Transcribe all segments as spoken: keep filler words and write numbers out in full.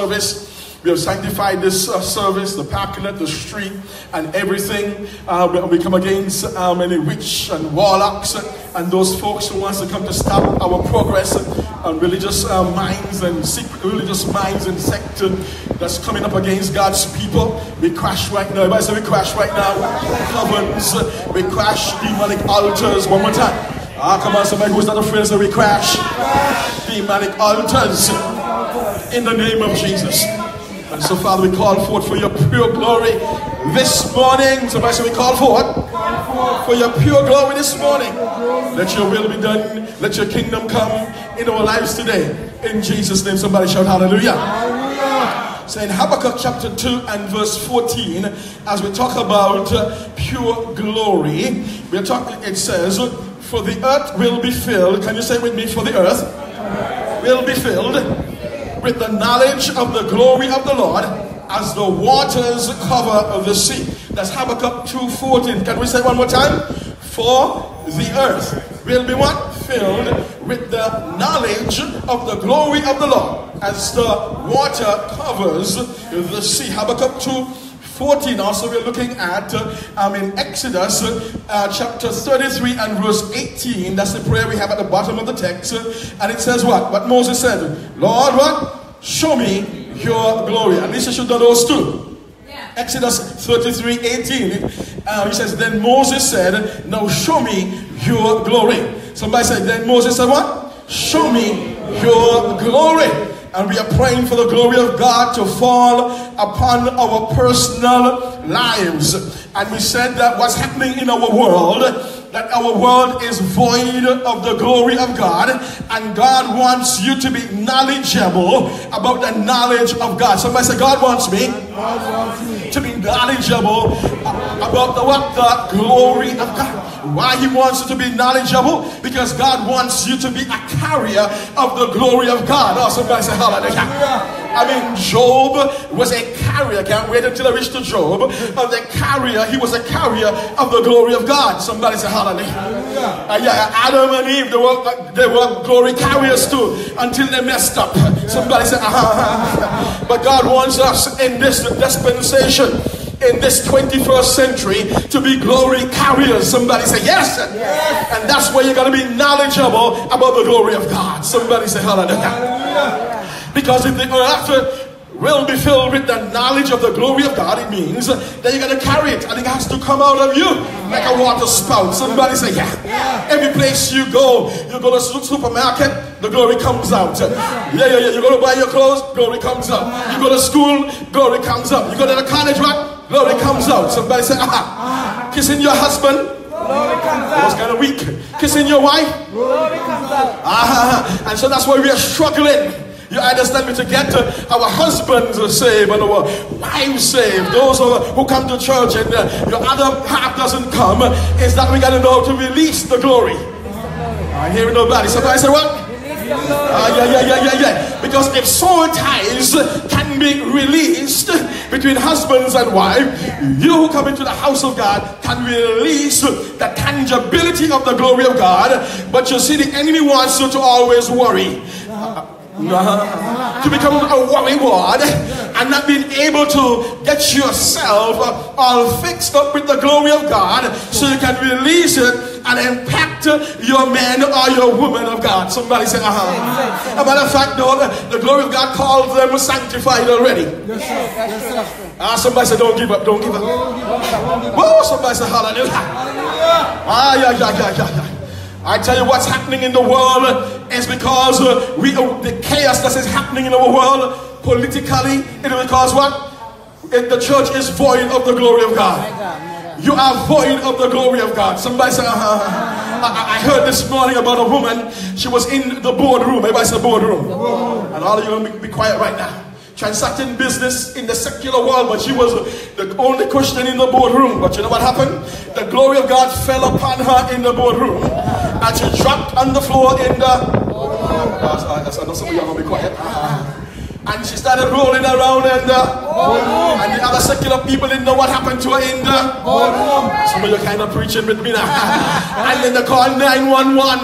service. We have sanctified this uh, service, the parklet, the street, and everything. Uh, we come against um, any witch and warlocks and those folks who wants to come to stop our progress, and religious uh, minds and secret religious minds and sect that's coming up against God's people. We crash right now. Everybody say we crash right now. Covens. We crash demonic altars. One more time. Ah, come on, somebody who's not afraid, say we crash demonic altars in the name of Jesus. And so, Father, we call forth for your pure glory this morning. Somebody say we call forth for your pure glory this morning. Let your will be done. Let your kingdom come in our lives today. In Jesus' name, somebody shout hallelujah. Hallelujah. So in Habakkuk chapter two and verse fourteen, as we talk about uh, pure glory, we are talking. It says, "For the earth will be filled." Can you say with me? For the earth will be filled with the knowledge of the glory of the Lord, as the waters cover the sea. That's Habakkuk two fourteen. Can we say one more time? For the earth will be what? Filled with the knowledge of the glory of the Lord, as the water covers the sea. Habakkuk two fourteen. Also, we're looking at um, in Exodus uh, chapter thirty-three and verse eighteen. That's the prayer we have at the bottom of the text. And it says what? What Moses said, Lord, what? Show me your glory. At least you should know those two. Yeah. Exodus thirty-three eighteen. Uh, he says, then Moses said, now show me your glory. Somebody said, then Moses said what? Show me your glory. And we are praying for the glory of God to fall upon our personal lives. And we said that what's happening in our world, that our world is void of the glory of God, and God wants you to be knowledgeable about the knowledge of God. Somebody say, God wants me, God wants me. to be knowledgeable about the, what, the glory of God. Why He wants you to be knowledgeable? Because God wants you to be a carrier of the glory of God. Oh, somebody say hallelujah. I mean, Job was a carrier. Can't wait until I reach to Job. Of the carrier, he was a carrier of the glory of God. Somebody say hallelujah. Hallelujah. Uh, yeah, Adam and Eve, they were they were glory carriers too, until they messed up. Somebody say, ah. But God wants us in this dispensation, in this twenty-first century, to be glory carriers. Somebody say yes. Yes. And that's where you're going to be knowledgeable about the glory of God. Somebody say hallelujah. Hallelujah. Because if the earth will be filled with the knowledge of the glory of God, it means that you're going to carry it, and it has to come out of you like a water spout. Somebody say yeah. Yeah. Every place you go, you go to the supermarket, the glory comes out. Yeah, yeah, yeah. You go to buy your clothes, glory comes out. You go to school, glory comes out. You go to the college, right? Glory comes out. Somebody say ah. Kissing your husband, glory comes out. It was kind of weak. Kissing your wife, glory comes out. Ah, and so that's why we are struggling. You understand me? To get uh, our husbands saved and our wives saved, those uh, who come to church and uh, your other half doesn't come, uh, is that we got to know how to release the glory. I hear nobody. Somebody say what? Uh, yeah, yeah, yeah, yeah, yeah. Because if soul ties can be released between husbands and wife, you who come into the house of God can release the tangibility of the glory of God. But you see, the enemy wants you to always worry. Uh, No. To become a worrywart and not being able to get yourself all fixed up with the glory of God, so you can release it and impact your man or your woman of God. Somebody say, uh huh. As a matter of fact, no, the glory of God calls them sanctified already. Yes, sir. Ah, somebody say, don't give up, don't give up. Whoa, somebody say, hallelujah. Ah, yeah, yeah, yeah, yeah, yeah. I tell you what's happening in the world is because uh, we uh, the chaos that is happening in our world politically, it is because what? It, the church is void of the glory of God. You are void of the glory of God. Somebody say, uh-huh. I, I heard this morning about a woman. She was in the boardroom. Everybody say boardroom. And all of you are going to be quiet right now. Transacting business in the secular world, but she was the only Christian in the boardroom. But you know what happened? The glory of God fell upon her in the boardroom, and she dropped on the floor in the boardroom. I know some of you are going to be quiet. And she started rolling around in the boardroom, and the other secular people didn't know what happened to her in the boardroom. Some of you are kind of preaching with me now. And then they called nine one one.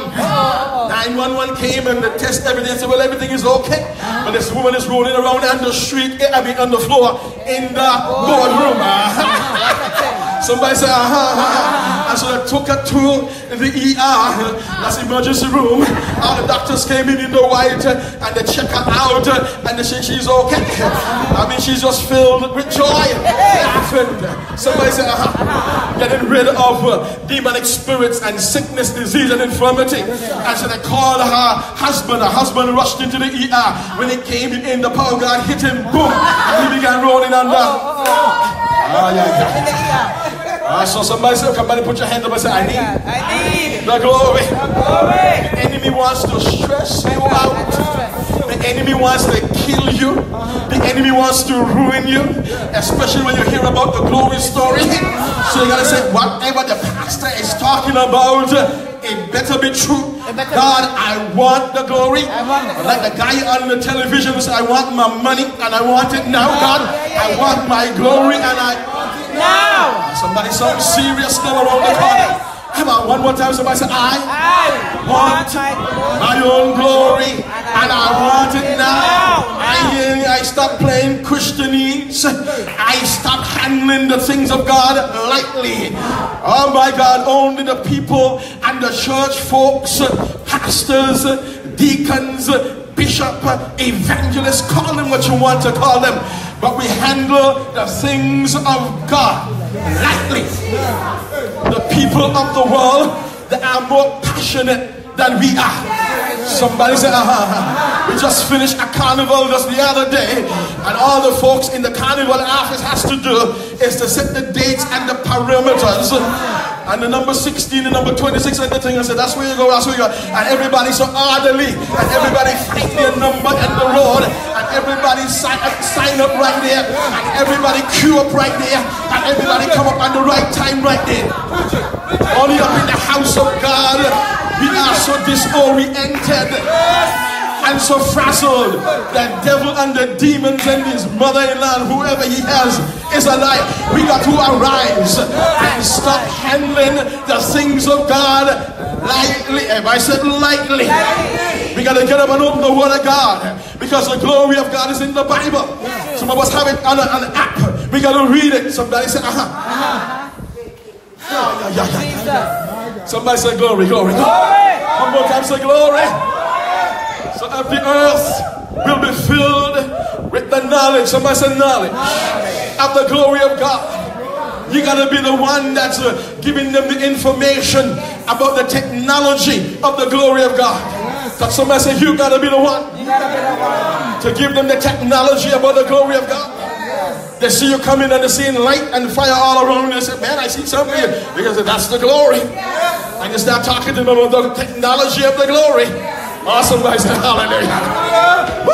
nine one one came and they test everything and said, well, everything is okay. But this woman is rolling around on the street, I mean on the floor, in the boardroom. Somebody said, aha, aha. And so they took her to the E R, that's the emergency room. All the doctors came in in the white and they check her out and they say she's okay. I mean, she's just filled with joy, laughing. Somebody said, aha. Getting rid of demonic spirits and sickness, disease, and infirmity. And so they called her husband. Her husband rushed into the E R. When he came in, the power of God hit him, boom, and he began rolling on the floor. In the E R. I uh, saw so somebody say, somebody put your hand up and say, I need, I need the glory. The glory. The enemy wants to stress you out. The enemy wants to kill you. The enemy wants to ruin you. Especially when you hear about the glory story. So you gotta say, whatever the pastor is talking about, it better be true. Better God, be. I want the glory. I want the glory. Like the guy on the television who said, I want my money and I want it now. God, I want my glory and I now. Somebody, something serious come around the corner. Come on, one more time. Somebody say, I, I want my own glory, and I want it now. I, I stop playing Christianese. I stop handling the things of God lightly. Oh my God, only the people and the church folks, pastors, deacons, bishop, evangelist, call them what you want to call them. But we handle the things of God lightly. The people of the world, they are more passionate than we are. Somebody said, ah, we just finished a carnival just the other day, and all the folks in the carnival office has to do is to set the dates and the parameters. And the number sixteen and number twenty-six and the thing. I said, that's where you go, that's where you go. And everybody's so orderly. And everybody find their number and the road. And everybody sign up, sign up right there. And everybody queue up right there. And everybody come up at the right time right there. Only up in the house of God, we are so disoriented and so frazzled. The devil and the demons and his mother-in-law, whoever he has, is a lie. We got to arise and stop handling the things of God lightly. If I said lightly, we got to get up and open the Word of God, because the glory of God is in the Bible. Some of us have it on an app. We got to read it. Somebody said, aha. Yeah, yeah, yeah, yeah. Somebody said, glory, glory, glory. One more time, say glory. So that the earth will be filled with the knowledge. Somebody said knowledge of the glory of God. You gotta be the one that's uh, giving them the information about the technology of the glory of God. But somebody said you gotta be the one to give them the technology about the glory of God. They see you coming and they're seeing light and fire all around, and they say, man, I see something. Because that's the glory. And you start talking to them about the technology of the glory. Oh, somebody said hallelujah. Hallelujah.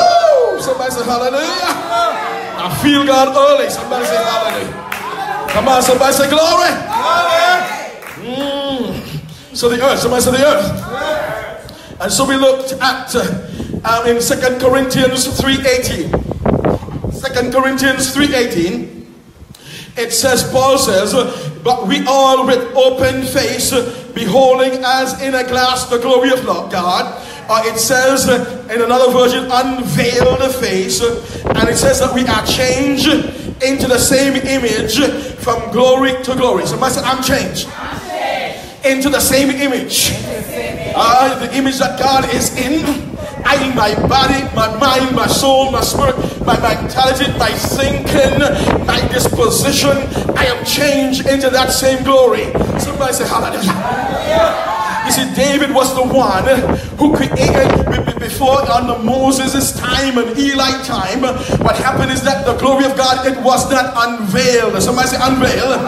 Woo! Somebody said hallelujah. Hallelujah. I feel God early. Somebody said hallelujah. Hallelujah. Come on, somebody say glory. Mm. So the earth, somebody said the earth. Hallelujah. And so we looked at uh, um, in Second Corinthians three eighteen. Second Corinthians three eighteen. It says, Paul says, but we all with open face, beholding as in a glass the glory of God. Uh, it says in another version, unveil the face. And it says that we are changed into the same image from glory to glory. Somebody said, I'm changed. I'm changed. Into the same image. Uh, the image that God is in. I in my body, my mind, my soul, my spirit, my mentality, my thinking, my disposition, I am changed into that same glory. Somebody say hallelujah. You see, David was the one who created before under Moses' time and Eli time. What happened is that the glory of God, it was not unveiled. Somebody say unveiled.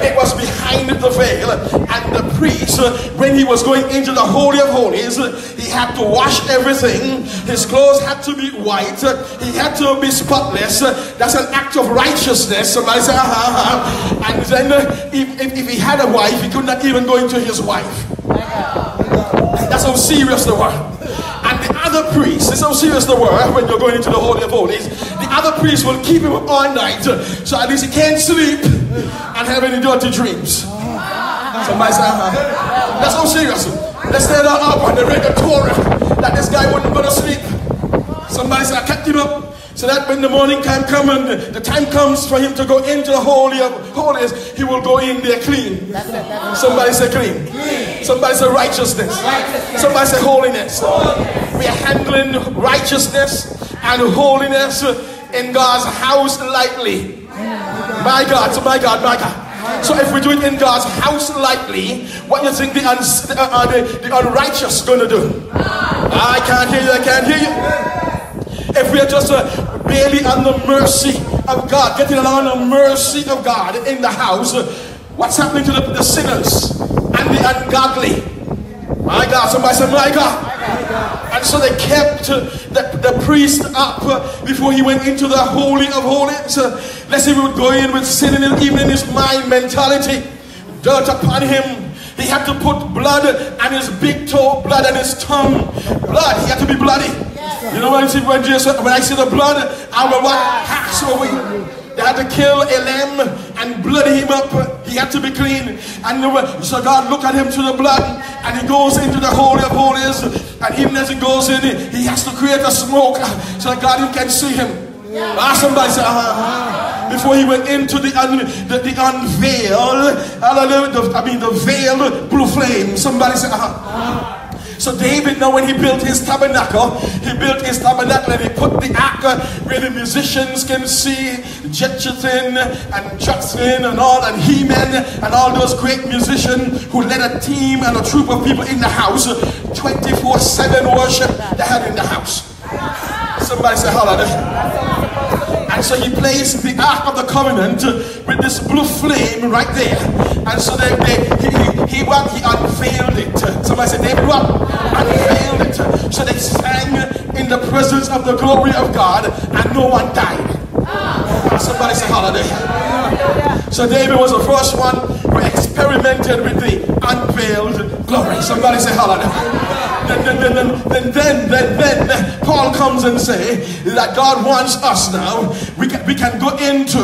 It was behind the veil. And the priest, when he was going into the Holy of Holies, he had to wash everything. His clothes had to be white. He had to be spotless. That's an act of righteousness. Somebody say, ah, ah, ah. And then if, if, if he had a wife, he could not even go into his wife. That's how serious they were. And the other priests, that's how serious they were when you're going into the Holy of Holies. The other priests will keep him up all night, so at least he can't sleep and have any dirty dreams. Somebody say, uh-huh. That's how serious. They stayed up and they read the Torah that this guy wouldn't go to sleep. Somebody said, I kept him up. So that when the morning time comes and the time comes for him to go into the Holy of Holies, he will go in there clean. That's it, that's it. Somebody say clean. Clean. Somebody say righteousness. righteousness. Somebody say holiness. holiness. We are handling righteousness and holiness in God's house lightly. Yeah. My God, so my God, my God. So if we do it in God's house lightly, what do you think the, un uh, the, the unrighteous going to do? I can't hear you, I can't hear you. If we are just uh, barely on the mercy of God, getting along the mercy of God in the house, uh, what's happening to the, the sinners and the ungodly? My God, somebody said, my God. And so they kept uh, the, the priest up uh, before he went into the Holy of Holies. Uh, let's say we would go in with sin in his, even in his mind mentality. Dirt upon him. He had to put blood on his big toe, blood on his tongue. Blood. He had to be bloody. Yes. You know what I see when Jesus, when I see the blood, I will pass away. They had to kill a lamb and bloody him up. He had to be clean. And were, so God looked at him through the blood, and he goes into the Holy of Holies. And even as he goes in, he has to create a smoke so that God can see him. Yeah. Ah, somebody said, uh -huh. Before he went into the un, the, the unveil, the, I mean the veil blue flame. Somebody said, uh -huh. Uh -huh. So David, now when he built his tabernacle, he built his tabernacle and he put the ark where the musicians can see Jeduthun and Jotham and all, and He-Man and all those great musicians who led a team and a troop of people in the house, twenty-four seven worship they had in the house. Somebody say hallelujah. And so he placed the Ark of the Covenant with this blue flame right there. And so they, they, he, he, he, he unveiled it. Somebody said, they blew up, unveiled it. So they sang in the presence of the glory of God, and no one died. Somebody say hallelujah. So David was the first one who experimented with the unveiled glory. Somebody say hallelujah. Then, then, then, then, then, then, Paul comes and says that God wants us now. We can, we can go into,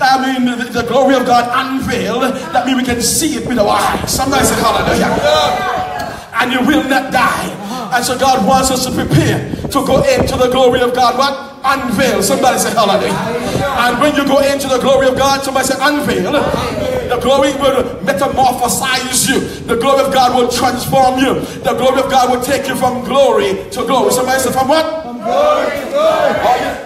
I mean, the, the glory of God unveiled. That means we can see it with our eyes. Somebody say hallelujah. And you will not die. And so God wants us to prepare to go into the glory of God. What? Unveil. Somebody say hallelujah. And when you go into the glory of God, somebody say unveil. The glory will metamorphosize you. The glory of God will transform you. The glory of God will take you from glory to glory. Somebody said, from what? From glory to glory. Oh, yeah.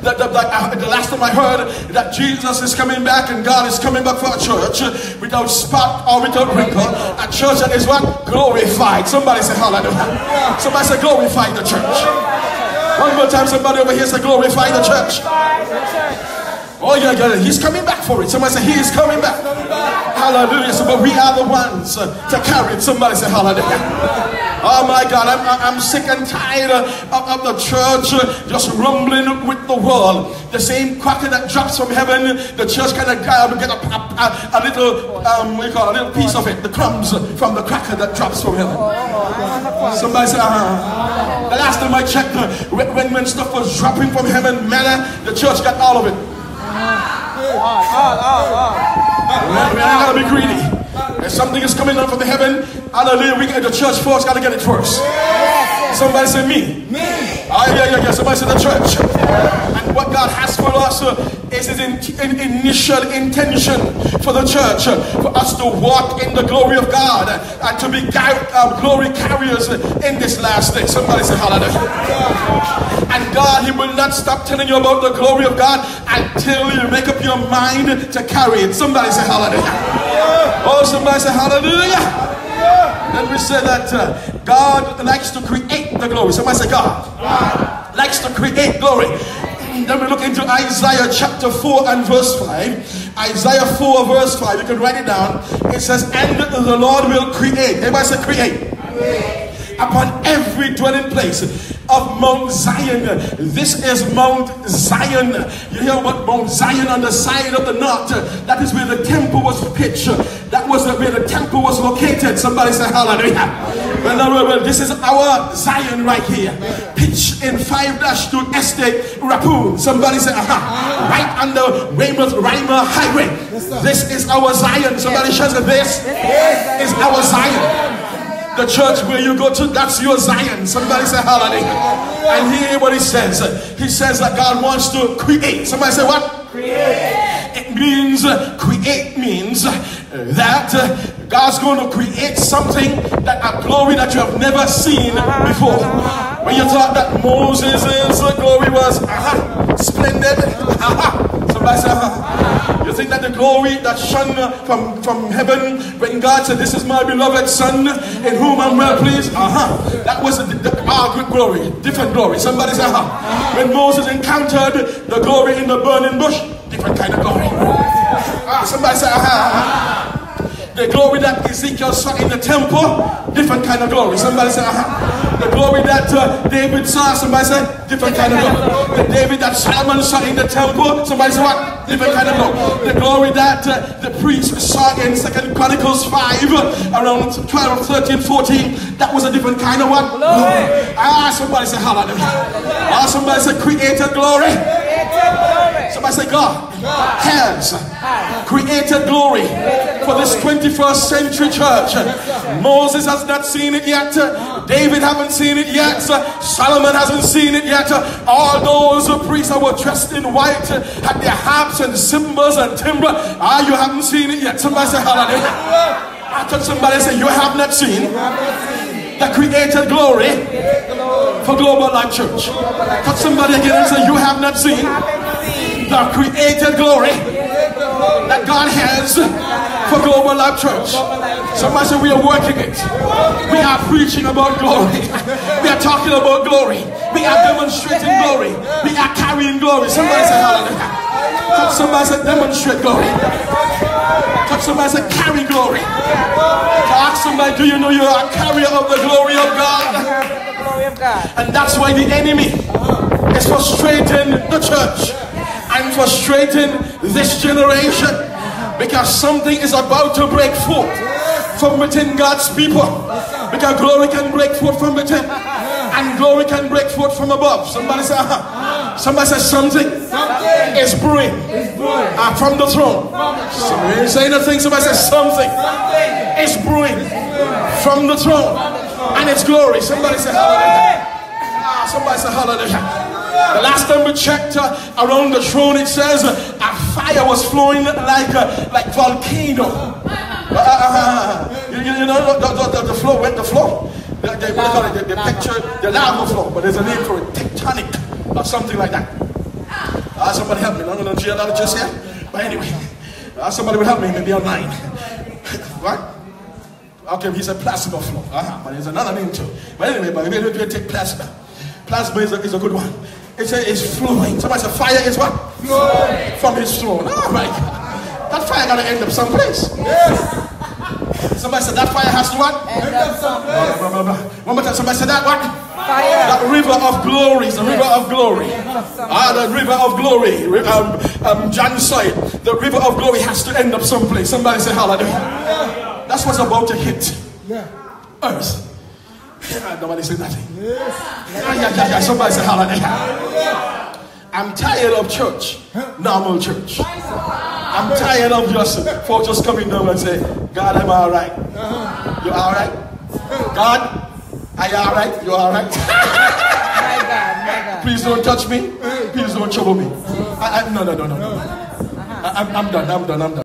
The, the, the, the last time I heard that Jesus is coming back and God is coming back for a church without spot or without wrinkle. A church that is what? Glorified. Somebody say hallelujah. Somebody say glorify the church. One more time, somebody over here say glorify the church. Oh yeah, yeah, he's coming back for it. Somebody say, he is coming back. Hallelujah. So, but we are the ones uh, to carry it. Somebody say, hallelujah. Oh my God, I'm, I'm sick and tired of, of the church uh, just rumbling with the world. The same cracker that drops from heaven, the church kind of uh, get a, a, a little, um, what do you call it, a little piece of it, the crumbs from the cracker that drops from heaven. Somebody say, uh-huh. The last time I checked, uh, when, when stuff was dropping from heaven, manna, the church got all of it. We're not going to be greedy. If something is coming down from the heaven, hallelujah, we get the church first, got to get it first. Somebody say me. Me. Oh, yeah, yeah, yeah. Somebody say the church. And what God has for us uh, is his in in initial intention for the church, uh, for us to walk in the glory of God uh, and to be uh, glory carriers in this last day. Somebody say hallelujah. And God, he will not stop telling you about the glory of God until you make up your mind to carry it. Somebody say hallelujah. Oh, somebody say hallelujah. Then we say that uh, God likes to create the glory. Somebody say God, God likes to create glory. Then we look into Isaiah chapter four and verse five. Isaiah four verse five, you can write it down. It says, and the Lord will create. Everybody say create. Amen. Upon every dwelling place of Mount Zion. This is Mount Zion. You hear what? Mount Zion on the side of the north. That is where the temple was pitched. That was where the temple was located. Somebody say hallelujah. Hallelujah. Well, well, well, this is our Zion right here. Pitched in five dash two Estate Rapun. Somebody say aha. Hallelujah. Right under Weymouth Rima Highway. Yes, this is our Zion. Somebody shout this. Yes. Is our Zion. The church where you go to, that's your Zion. Somebody say hallelujah. And hear what he says. He says that God wants to create. Somebody say what? Create. It means, create means that God's going to create something, that a glory that you have never seen before. When you thought that Moses' glory was aha, splendid, aha, somebody said aha. You think that the glory that shone from, from heaven, when God said, this is my beloved son, in whom I'm well pleased, aha, that was the, the, our glory, different glory. Somebody said aha. When Moses encountered the glory in the burning bush, different kind of glory. Ah, somebody said aha. The glory that Ezekiel saw in the temple, different kind of glory. Somebody said, uh-huh. The glory that uh, David saw, somebody said, different kind of glory. The David that Solomon saw in the temple, somebody said, what? Different kind of glory. The glory that uh, the priest saw in Second Chronicles five, around twelve, thirteen, fourteen, that was a different kind of what? Glory. Ah, somebody said, hallelujah. Ah, somebody said, created glory. Somebody say God, God has created glory for this twenty-first century church. Moses has not seen it yet. David hasn't seen it yet. Solomon hasn't seen it yet. All those priests that were dressed in white had their harps and cymbals and timbre. Ah, you haven't seen it yet. Somebody say hallelujah. I thought somebody said you have not seen the created glory for Global Life Church. I thought somebody again and said you have not seen the created glory that God has for Global Life Church. Somebody said we are working it. We are preaching about glory. We are talking about glory. We are demonstrating glory. We are carrying glory. Somebody said hallelujah. Touch somebody said demonstrate glory. Touch somebody said carry glory. To ask somebody, do you know you are a carrier of the glory of God? And that's why the enemy is frustrating the church. I'm frustrating this generation because something is about to break forth from within God's people. Because glory can break forth from within, and glory can break forth from above. Somebody say, uh-huh. Somebody say something is brewing uh, from the throne. Somebody didn't say nothing. Somebody says something is brewing from the throne and it's glory. Somebody say hallelujah. Ah, somebody say hallelujah. The last time we checked uh, around the throne, it says uh, a fire was flowing like uh, like volcano. Uh, uh, uh, you, you know the, the, the, the flow went the flow. The, the, the, the, the, the picture, the lava flow, but there's a name for it, tectonic or something like that. Uh, somebody help me. I'm going to geologist here, but anyway, uh, somebody will help me. Maybe online. What? Okay, he said plasma flow. Uh-huh, but there's another name too. But anyway, but we're going to take plasma. Plasma is a, is a good one. It's, a, it's flowing. Somebody said fire is what? Flowing. From his throne. All right. That fire got to end up someplace. Yes. Somebody said that fire has to what? End up someplace. Blah, blah, blah, blah. One more time. Somebody said that what? Fire. That river of glory. The river of glory. Ah, the river of glory. Um, um, John said, the river of glory has to end up someplace. Somebody say hallelujah. Yeah. That's what's about to hit. Yeah. Earth. Nobody say nothing. Yes. Yeah, yeah, yeah, yeah. Somebody say hallelujah. I'm tired of church, normal church. I'm tired of just folks just coming down and say, God, I'm all right. You all right? God, are you all right? You all right? My God, my God. Please don't touch me. Please don't trouble me. I, I, no, no, no, no, no. I, I'm, I'm done. I'm done. I'm done.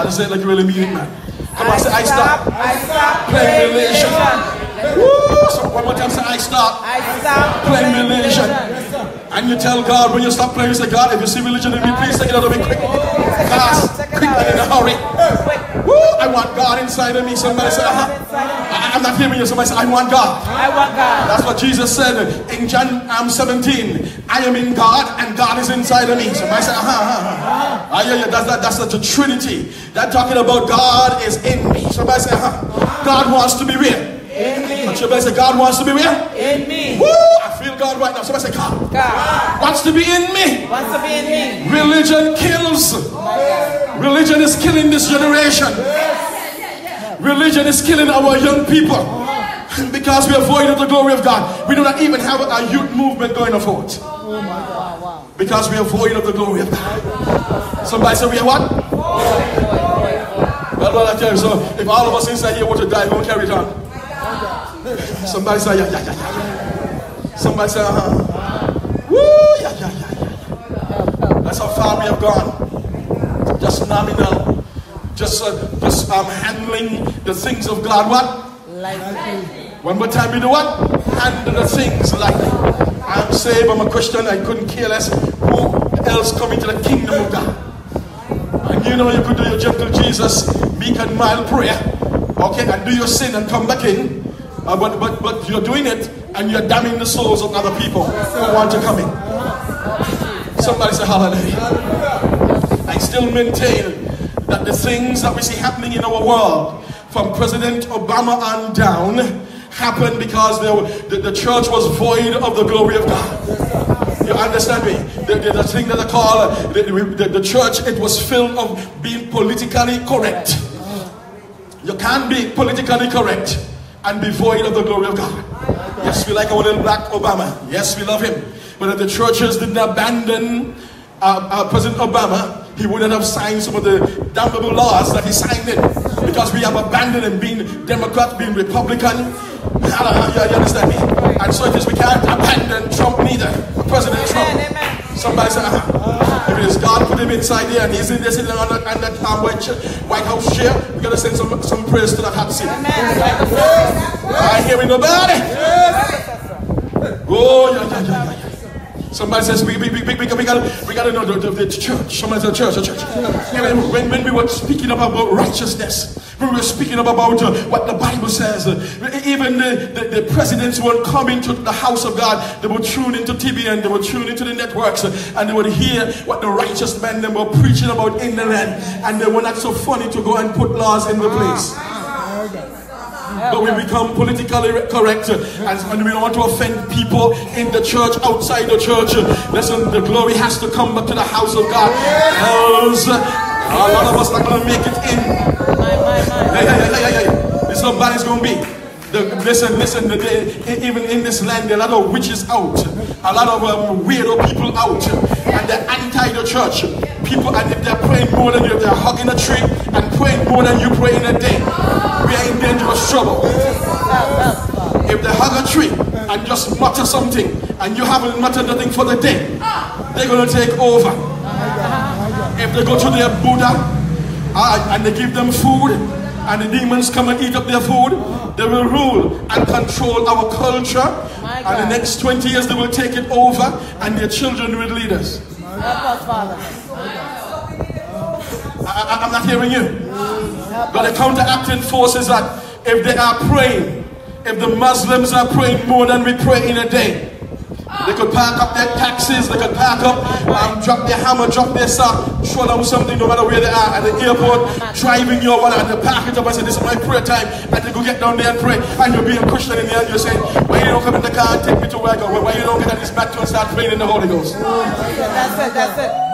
I just say it like you really mean it, man. Come on, I say, I stop. I stop playing religion. Woo! So one more time, say, I stop. I stop playing religion. And you tell God when you stop playing, you say, God, if you see religion in me, please take it out of me quick. Fast, quick, and in a hurry. Woo! I want God inside of me. Somebody say, uh-huh. I'm not hearing you. Somebody say, I want God. I want God. That's what Jesus said in John um, seventeen. I am in God and God is inside of me. Somebody say, uh-huh, uh-huh. Uh, yeah, yeah, that's, that, that's the Trinity. They're talking about God is in me. Somebody say, uh-huh. God wants to be real. In me. Somebody say, God wants to be real. In me. Woo! I feel God right now. Somebody say, God. God wants to be in me. Wants to be in me. Religion kills. Yes. Religion is killing this generation. Yes. Religion is killing our young people. Yes. Because we avoided the glory of God. We do not even have a youth movement going forward. Oh my God. Wow. Because we avoided the glory of God. Wow. Somebody say, we are what? Oh, oh, oh. Well, well, I tell you, so if all of us inside here want to die, we won't carry it on. Somebody say, yeah, yeah, yeah, yeah. Somebody say, uh-huh. Woo, yeah, yeah, yeah, yeah. That's how far we have gone. Just nominal. Just, uh, just um, handling the things of God. What? Lightly. One more time, you do what? Handle the things lightly. I'm saved, I'm a Christian, I couldn't care less. Who else come into the kingdom of God? And you know you could do your gentle Jesus, meek and mild prayer. Okay, and do your sin and come back in. Uh, but, but, but you're doing it and you're damning the souls of other people who want to come in. Somebody say hallelujah. I still maintain that the things that we see happening in our world from President Obama on down happened because they were, the, the church was void of the glory of God. You understand me? The, the, the thing that I call the, the, the church, it was filled of being politically correct. You can't be politically correct and be void of the glory of God. Yes, we like our little black Obama. Yes, we love him. But if the churches didn't abandon uh, uh, President Obama, he wouldn't have signed some of the damnable laws that he signed in. Because we have abandoned him, being Democrat, being Republican. Hallelujah, you understand me? And so it is, we can't abandon Trump neither. President Trump. Somebody said, uh-huh. If it is God put him inside there and he's in there sitting on that, on that uh, white, white House chair, we're going to send some, some prayers to that hot seat. I hear nobody. Yes. Oh, yeah, yeah, yeah, yeah. Somebody says, we, we, we, we, we got we to know the, the, the church. Somebody said, church, the church. When, when we were speaking about righteousness, we were speaking about uh, what the Bible says. Uh, even the, the, the presidents would come into the house of God. They would tune into T V and they would tune into the networks. Uh, and they would hear what the righteous men them were preaching about in the land. And they were not so funny to go and put laws in the place. But we become politically correct. Uh, and, and we don't want to offend people in the church, outside the church. Uh, listen, the glory has to come back to the house of God. Else, uh, a lot of us are not going to make it in. Hey, hey, hey, hey, hey, hey. This is how bad it's going to be. The, listen, listen, the, the, even in this land, there are a lot of witches out. A lot of um, weirdo people out. And they're anti the church. People, and if they're praying more than you, if they're hugging a tree and praying more than you pray in a day, we are in dangerous trouble. If they hug a tree and just mutter something, and you haven't muttered nothing for the day, they're going to take over. If they go to their Buddha, Uh, and they give them food, and the demons come and eat up their food. They will rule and control our culture. And the next twenty years, they will take it over, and their children will lead us. I, I'm not hearing you. But the counteracting force is that if they are praying, if the Muslims are praying more than we pray in a day, they could pack up their taxes, they could pack up, um, drop their hammer, drop their sack, throw down something no matter where they are, at the airport, driving your wallet, and they pack it up and say, this is my prayer time, and they go get down there and pray, and you'll be a Christian in there, and you're saying, why you don't come in the car and take me to where I go, why you don't get at this back to and start praying in the Holy Ghost. That's it, that's it.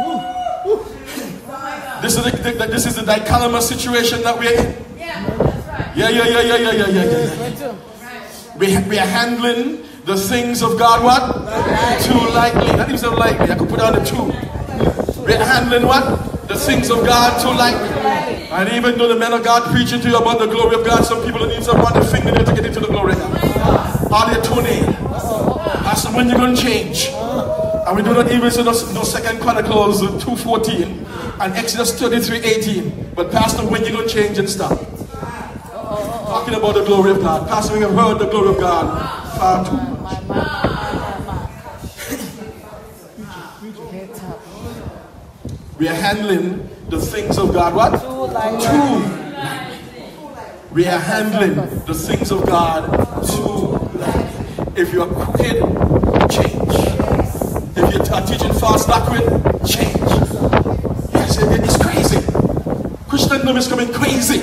This is the, the, this is the dichotomous situation that we're in. Yeah, that's right. Yeah, yeah, yeah, yeah, yeah, yeah, yeah, yeah. We, we are handling the things of God, what? Lightly. Too lightly. Not even so lightly. I could put on a two. We're handling what? The things of God too lightly. And even though the men of God preaching to you about the glory of God, some people don't even want their finger to get into the glory of God. Or their toenail. That's when you're going to change. And we do not even say no, no Second Chronicles two fourteen. and Exodus thirty-three eighteen. But Pastor, when you gonna change and stop? Talking about the glory of God. Pastor, we have heard the glory of God far too much. We are handling the things of God. What? Too We are handling the things of God too lightly. If you are crooked, change. If you are teaching false doctrine, change. Yes, it, it's crazy. Christendom is coming crazy.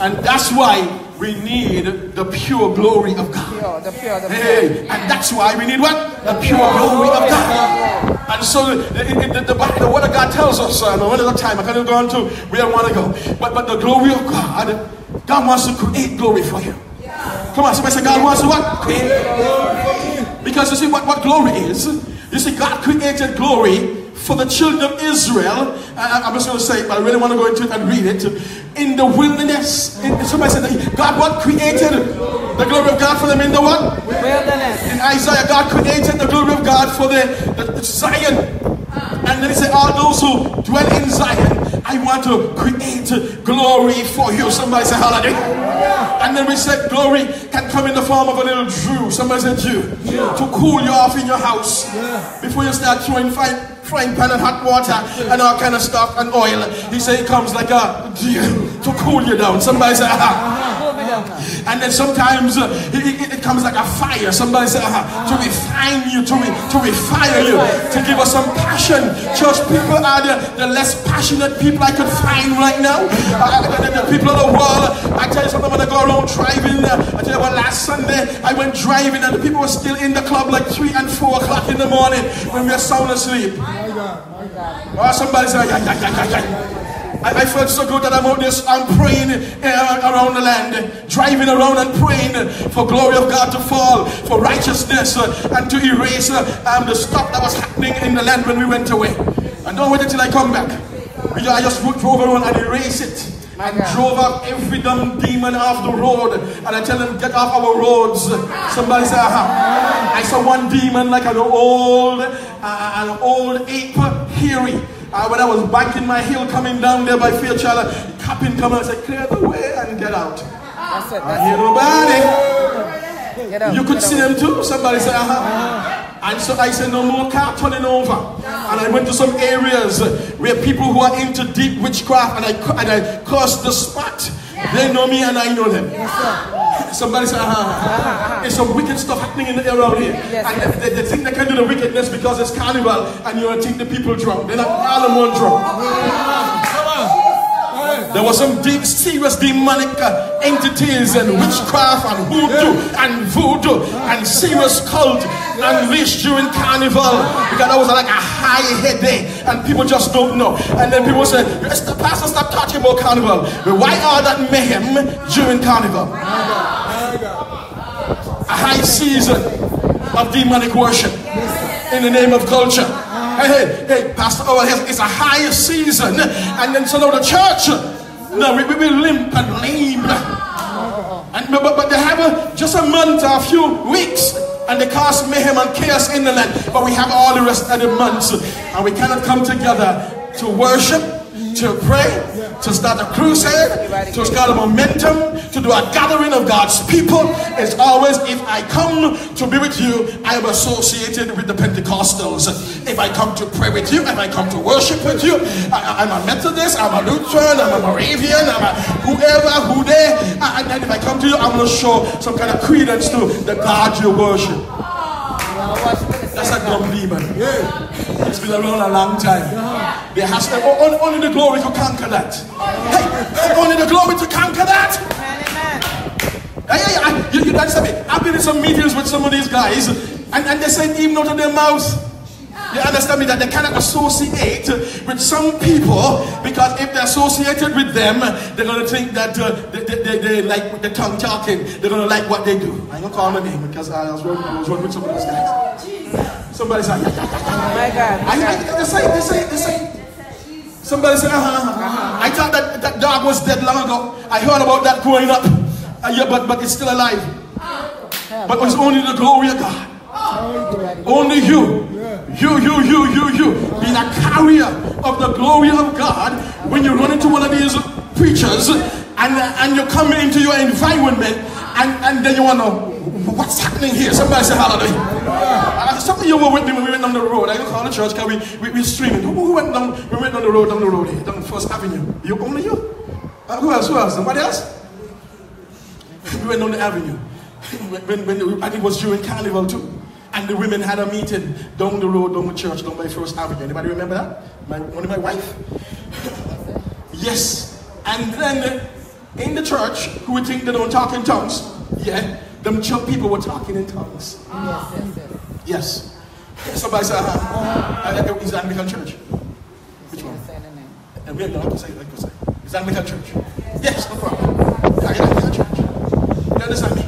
And that's why we need the pure glory of God. The pure, the pure, the pure. Hey, and that's why we need what? The pure glory of God. And so the, the, the, the, the word of God tells us, I don't have time, I can't go on to where I want to go. But, but the glory of God, God wants to create glory for you. Yeah. Come on, somebody say, God wants to what? Create glory. Because you see what, what glory is. You see, God created glory for the children of Israel. I, I'm just going to say it, but I really want to go into it and read it. In the wilderness. In, somebody said, that God what created the glory of God for them in the what? Wilderness. In Isaiah, God created the glory of God for the, the Zion. And then he said, all those who dwell in Zion, I want to create glory for you. Somebody say holiday. And then we said glory can come in the form of a little Jew. Somebody said Jew. Yeah. To cool you off in your house. Yeah. Before you start throwing frying, frying pan and hot water and all kind of stuff and oil. He said it comes like a dew to cool you down. Somebody say aha. And then sometimes uh, it, it, it comes like a fire. Somebody said, uh, to refine you, to, re, to refire you, to give us some passion. Church people are the, the less passionate people I could find right now. Uh, the, the people of the world, I tell you something, when I go around driving, uh, I tell you about last Sunday, I went driving and the people were still in the club like three and four o'clock in the morning when we were sound asleep. My God, my God. Oh, somebody said, yeah, yeah, yeah, yeah, yeah. I, I felt so good that I'm out this. I'm praying uh, around the land, driving around and praying for glory of God to fall, for righteousness uh, and to erase uh, um, the stuff that was happening in the land when we went away. And don't wait until I come back. We, I just drove around and erased it. And drove up every dumb demon off the road. And I tell them, get off our roads. Somebody said, aha. I saw one demon like an old, uh, an old ape, hairy. Uh, when I was banking my hill coming down there by Fairchild, the captain come and I said, clear the way and get out. That's it, that's I hear nobody. Get out, you could see them too. Somebody said, aha. Uh-huh. And so I said, no more car turning over. Uh-huh. And I went to some areas where people who are into deep witchcraft and I, and I cursed the spot. Yeah. They know me and I know them. Yes, sir. Somebody said, ah, there's some wicked stuff happening in the air around here. Yes, and yes. They, they think they can do the wickedness because it's carnival and you're going to think the people drunk. They're not all in one drunk. There were some deep, serious demonic uh, entities and witchcraft and hoodoo and voodoo and serious cult unleashed during carnival because that was like a high headache and people just don't know. And then people said, yes, the pastor stop talking about carnival. But why all that mayhem during carnival? A high season of demonic worship in the name of culture. Hey, hey, hey, Pastor Oral Hazell, it's a higher season. And then so now the church, no, we, we limp and lame. And, but, but they have a, just a month or a few weeks, and they cause mayhem and chaos in the land. But we have all the rest of the months, and we cannot come together to worship, to pray, to start a crusade, to start a momentum, to do a gathering of God's people. It's always, if I come to be with you, I am associated with the Pentecostals. If I come to pray with you, if I come to worship with you, I, I'm a Methodist, I'm a Lutheran, I'm a Moravian, I'm a whoever, who they, and, and if I come to you, I'm going to show some kind of credence to the God you worship. That's a dumb demon. Yeah. It's been around a long time. Yeah. There has to, only, only the glory to conquer that. Hey, hey, only the glory to conquer that. Amen, amen. Hey, hey, I, you, you, that's a bit. I've been in some meetings with some of these guys, and, and they said even out of their mouths. You understand me that they cannot associate with some people because if they're associated with them, they're going to think that uh, they, they, they, they like the tongue talking. They're going to like what they do. I'm going to call my name because I was working, I was working with some of those guys. Somebody said, oh my God. I, I, they say, they say, they say. Somebody said, uh-huh. Uh-huh. I thought that that dog was dead long ago. I heard about that growing up. Uh, yeah, but, but it's still alive. But it's only the glory of God. Only you. You, you, you, you, you. Be the carrier of the glory of God. When you run into one of these preachers and, and you come into your environment and, and then you want to, what's happening here? Somebody say hallelujah. Uh, some of you were with me when we went down the road. I don't call the church because we, we, we streamed. Who, who went down? We went down the road, down the road here, down First Avenue. You, only you? Uh, who else? Who else? Somebody else? We went down the avenue. When, when, and it was during Carnival too. And the women had a meeting down the road, down the church, down by First Avenue. Anybody remember that? My, only my wife? Yes. And then in the church, who would think they don't talk in tongues? Yeah. Them people were talking in tongues. Ah. Yes. Yes. Somebody said, uh, uh, is that Anglican church? Which one? And we have no, I can say, I can say. Is that Anglican church? Yes, no problem. Yeah, yeah, Anglican church. You understand me?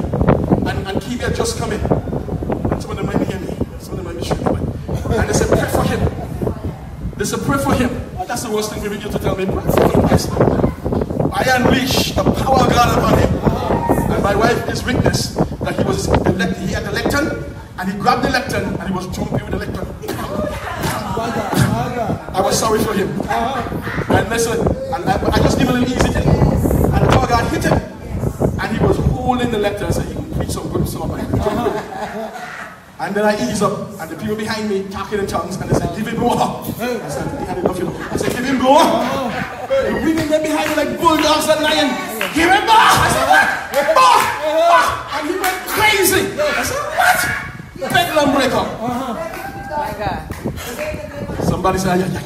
And, and keep it just coming. Some of them might hear me. Some of them might be shooting away. And they said, pray for him. They said, pray for him. And that's the worst thing we need you to tell me. Pray for him. Yes. I unleash the power of God upon him. And my wife is witness that he was he had the lectern, and he grabbed the lectern, and he was jumping with the lectern. I was sorry for him. And listen, and I, I just gave him an easy thing. And the power of God hit him. And he was holding the lectern and said, you can preach some good stuff. And then I ease up, and the people behind me talking in tongues, and they said, give him more. I said, they had enough, you know. I said, give him more. The women there behind me like bulldogs and lions. Give him more. I said, what? More. More. And he went crazy. I said, what? Bedlam break up. Uh-huh. Somebody said, yeah, yeah.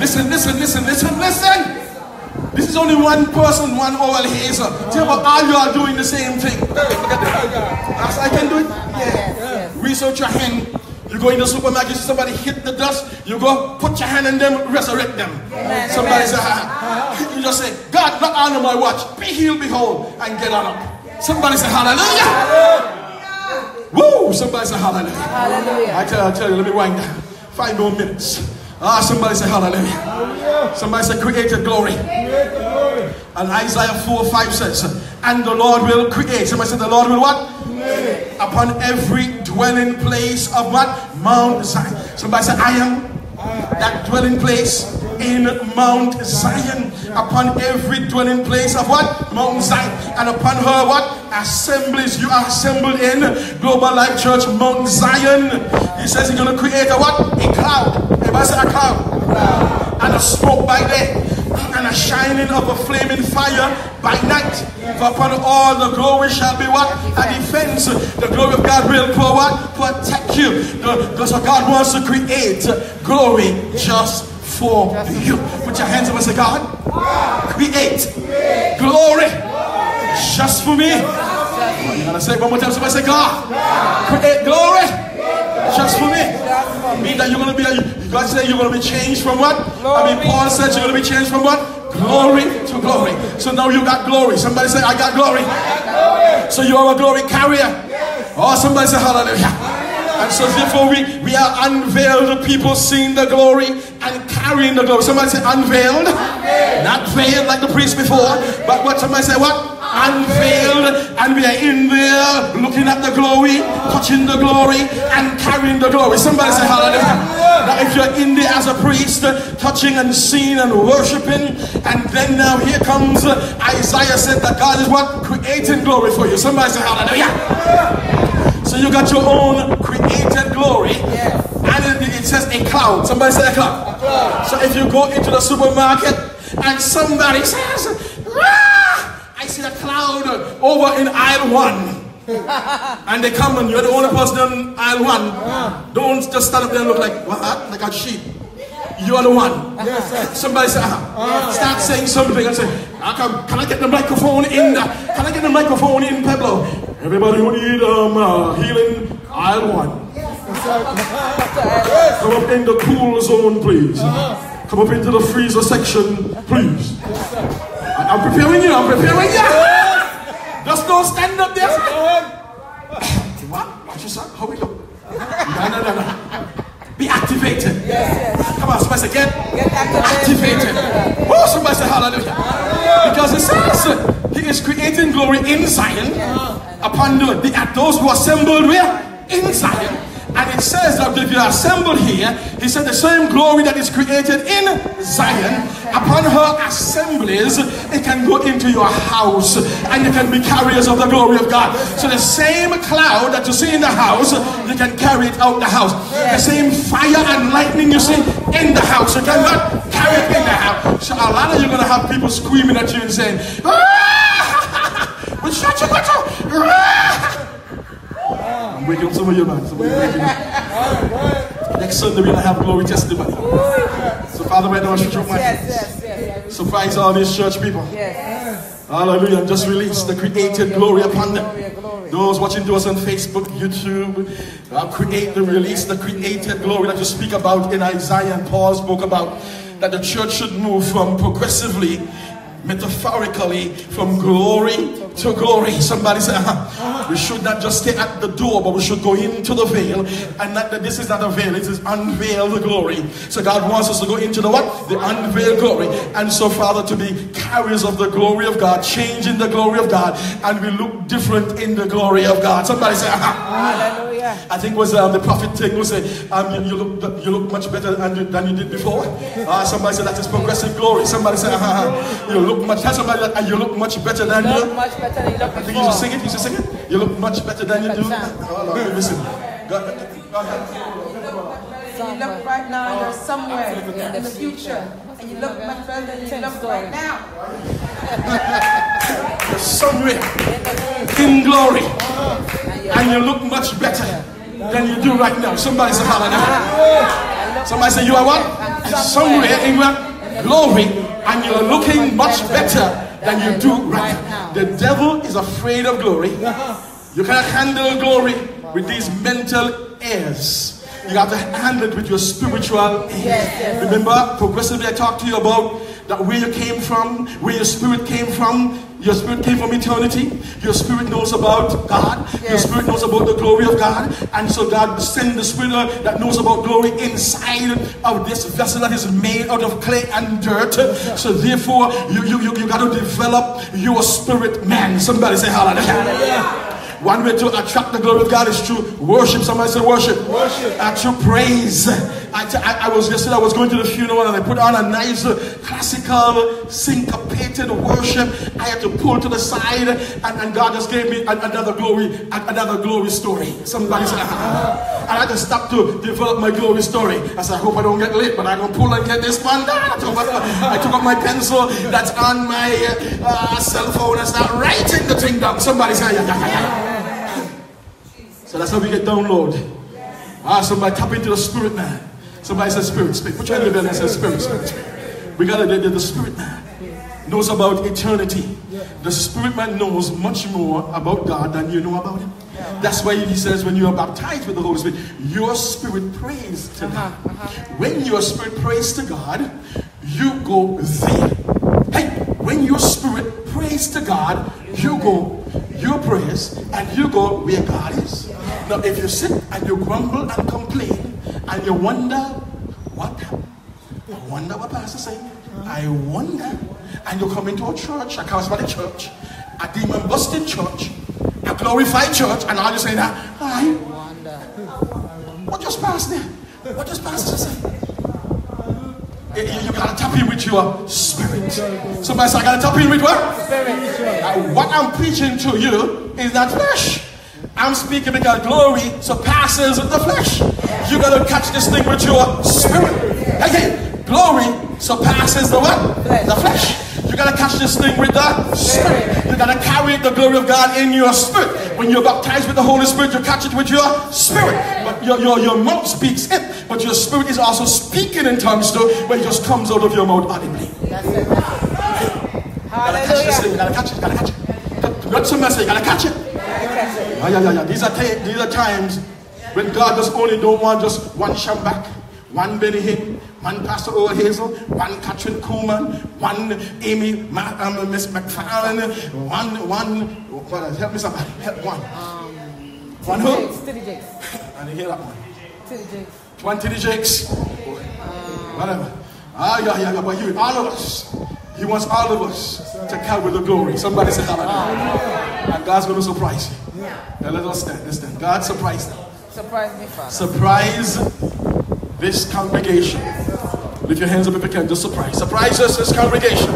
Listen, listen, listen, listen, listen. This is only one person, one Oral Hazell. Tell me, all you are doing the same thing. Look at them. I said, I can do it. Yeah. Research your hand. You go in the supermarket, somebody hit the dust, you go, put your hand in them, resurrect them. Amen. Somebody says, ah. You just say, God, not honor my watch. Be healed, be whole, and get on up. Somebody say, hallelujah. Hallelujah. Woo, somebody say, hallelujah. Hallelujah. I tell, I tell you, let me wind down. Five more minutes. Ah, somebody say, hallelujah. Hallelujah. Somebody say, created glory. Created glory. And Isaiah four five says, and the Lord will create. Somebody say, the Lord will what? Create. Upon every dwelling place of what? Mount Zion. Somebody say, I am that dwelling place in Mount Zion. Upon every dwelling place of what? Mount Zion. And upon her what? Assemblies. You are assembled in Global Life Church, Mount Zion. He says he's going to create a what? A cloud. Everybody say a cloud. And a smoke by day. And a shining of a flaming fire by night. For upon all the glory shall be what? A defense. The glory of God will pour what? Protect you. Because God wants to create glory just for you. Put your hands up and say, God, create glory just for me. And I say one more time, somebody say, God, create glory just for me. Mean that you're going to be, God said you're going to be changed from what? I mean, Paul said you're going to be changed from what? Glory to glory. So now you got glory. Somebody say, I got glory. So you are a glory carrier. Oh, somebody say, hallelujah. And so therefore we, we are unveiled people, seeing the glory and carrying the glory. Somebody say, unveiled. Not veiled like the priest before. But what? Somebody say, what? Unveiled, and we are in there looking at the glory, touching the glory, and carrying the glory. Somebody say hallelujah. Now if you're in there as a priest, touching and seeing and worshiping, and then now here comes Isaiah said that God is what? Creating glory for you. Somebody say hallelujah. So you got your own created glory. And it says a cloud. Somebody say a cloud. So if you go into the supermarket and somebody says, I see a cloud over in aisle one. And they come and you're the only person in aisle one. Don't just stand up there and look like, what? Like a sheep. You are the one. Yes, yes. Somebody say, uh-huh. Start saying something and say, can, can I get the microphone in? The, can I get the microphone in, Pablo? Everybody who need um, uh, healing, aisle one. Yes. Come up in the cool zone, please. Uh-huh. Come up into the freezer section, please. Yes, I'm preparing you, I'm preparing you. Just don't stand up there. What? Watch yourself. How we look? No, no, no, no. Be activated. Yes, yes. Come on, somebody say, get, get activated. activated. Oh, somebody say, hallelujah. hallelujah. Because it says, he is creating glory in Zion. Yes. Upon the, the, at those who are assembled where? In Zion. And it says that if you are assembled here, he said the same glory that is created in Zion, upon her assemblies, it can go into your house and you can be carriers of the glory of God. So the same cloud that you see in the house, you can carry it out the house. The same fire and lightning you see in the house, you cannot carry it in the house. So a lot of you are going to have people screaming at you and saying, ah! I'm waking up some of you, man. Some of you waking up. Next Sunday, we're going to have glory testimony. So, Father, right now, stretch out my hands. Yes, yes, yes, yes. Surprise all these church people. Yes. Hallelujah. Just release the created glory, glory upon them. Glory, glory. Those watching to us on Facebook, YouTube, uh, create the release, the created glory that you speak about in Isaiah and Paul spoke about, that the church should move from progressively, metaphorically, from glory to glory. Somebody said, uh-huh. We should not just stay at the door, but we should go into the veil. And that, that this is not a veil, it is unveil the glory. So God wants us to go into the what? The unveiled glory. And so, Father, to be carriers of the glory of God, changing the glory of God, and we look different in the glory of God. Somebody say, uh-huh. Hallelujah. I think was uh, the prophet thing who said, um, you, you, look, you look much better than you, than you did before. Uh, somebody said, that is progressive glory. Somebody said, uh-huh. You look much, tell somebody that, and you look much better than you. Look much better than you look before. I think you should sing it, you should sing it. You look much better than you do. Hold on, listen. God, God. You look right now, and you're somewhere in the future. And you look much better than you look right now. You're somewhere in glory. And you look much better than you do right now. Somebody say hallelujah. Somebody say you are what? Somewhere in glory. And you're looking much better than you do right now. The devil is afraid of glory. You cannot handle glory with these mental airs. You have to handle it with your spiritual airs. Remember, progressively I talked to you about that where you came from, where your spirit came from. Your spirit came from eternity. Your spirit knows about God. Yes. Your spirit knows about the glory of God. And so God send the spirit that knows about glory inside of this vessel that is made out of clay and dirt. Yes. So therefore, you, you, you, you got to develop your spirit man. Somebody say hallelujah. Hallelujah. One way to attract the glory of God is to worship. Somebody say worship. Worship. And to praise. I, t I, I was yesterday, I was going to the funeral and I put on a nice uh, classical syncopated worship. I had to pull to the side and, and God just gave me an, another glory, another glory story. Somebody said, ah. And I just stopped to develop my glory story. I said, I hope I don't get lit, but I'm going to pull and get this one down. I took up, I took up my pencil that's on my uh, cell phone and started writing the thing down. Somebody said, yeah, yeah, yeah. So that's how we get down, Lord. Yes. Ah, somebody tap into the spirit man. Somebody says spirit, spirit. Put your hand in the belly and say spirit, spirit, spirit. We got to get the spirit man. Knows about eternity. The spirit man knows much more about God than you know about him. That's why he says when you are baptized with the Holy Spirit, your spirit prays to God. When your spirit prays to God, you go there. Hey, when your spirit prays to God, you go your prayers and you go where God is. Now if you sit and you grumble and complain and you wonder what happened, I wonder what pastor said, I wonder, and you come into a church, a charismatic church, a demon busted church, a glorified church, and all you say that I wonder what just passed there, what just pastor said. You, you gotta tap in with your spirit. Somebody say, I gotta tap in with what? Uh, what I'm preaching to you is not flesh. I'm speaking because glory surpasses the flesh. You gotta catch this thing with your spirit. Again, glory surpasses the what? The flesh. You gotta catch this thing with the spirit. You gotta carry the glory of God in your spirit. When you're baptized with the Holy Spirit, you catch it with your spirit. But your, your, your mouth speaks it, but your spirit is also speaking in tongues too, but it just comes out of your mouth audibly. That's it. You gotta catch this thing, you gotta catch it, you gotta catch it. Got some message, you gotta catch it. Yeah, yeah, yeah, yeah. These are these are times when God just only don't want just one Shambach, one Benny Hinn, one Pastor Oral Hazell, one Catherine Kuhlman, one Amy, um, Miss McFarlane, one, one, what else? Help me somebody, help one. Um, one who? Tiddy Jakes. I didn't hear that one. Tiddy Jakes. One Tiddy Jakes. Um, Whatever. Ah, yeah, yeah, yeah, but you, all of us. He wants all of us to carry the glory. Somebody say hallelujah. And God's going to surprise you. Yeah. Now let us stand, let's stand. God surprised them. Surprise me, Father. Surprise this congregation. Lift your hands up if you can. Just surprise. Surprise us, this congregation.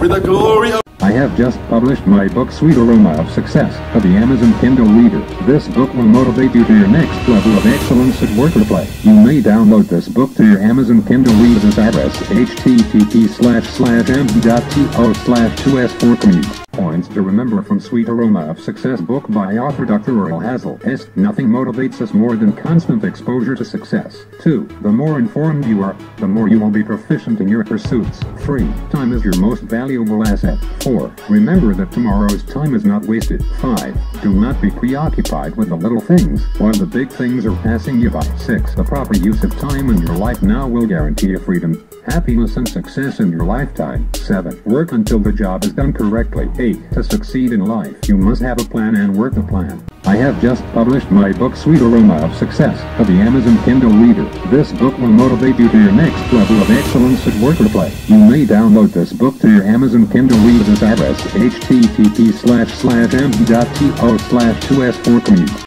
With the glory of... I have just published my book, Sweet Aroma of Success, for the Amazon Kindle Reader. This book will motivate you to your next level of excellence at work or play. You may download this book to your Amazon Kindle Reader's address, h t t p colon slash slash m dot t o slash two s four commute. Points to remember from Sweet Aroma of Success book by author Doctor Oral Hazell. S. Nothing motivates us more than constant exposure to success. two. The more informed you are, the more you will be proficient in your pursuits. three. Time is your most valuable asset. four. Remember that tomorrow's time is not wasted. five. Do not be preoccupied with the little things, while the big things are passing you by. six. The proper use of time in your life now will guarantee you freedom, happiness and success in your lifetime. seven. Work until the job is done correctly. eight. To succeed in life, you must have a plan and work the plan. I have just published my book Sweet Aroma of Success for the Amazon Kindle Reader. This book will motivate you to your next level of excellence at work or play. You may download this book to your Amazon Kindle Reader's address, h t t p colon slash slash m dot t o slash two s four commute.